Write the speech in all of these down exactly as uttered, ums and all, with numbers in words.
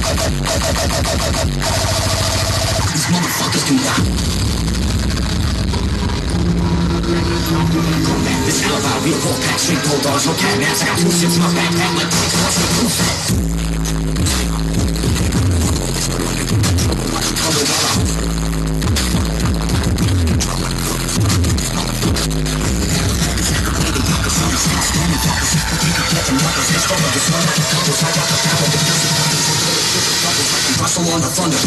These motherfuckers do not. Go back, this alibi, we pull back, street bulldogs, no cat naps. I got two ships in my backpack, like three cars, no proof. Rustle on the thunder.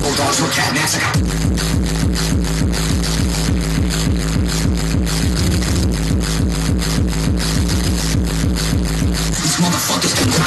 Bulldogs with cat massacre. These motherfuckers can die.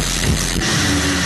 We'll be right back.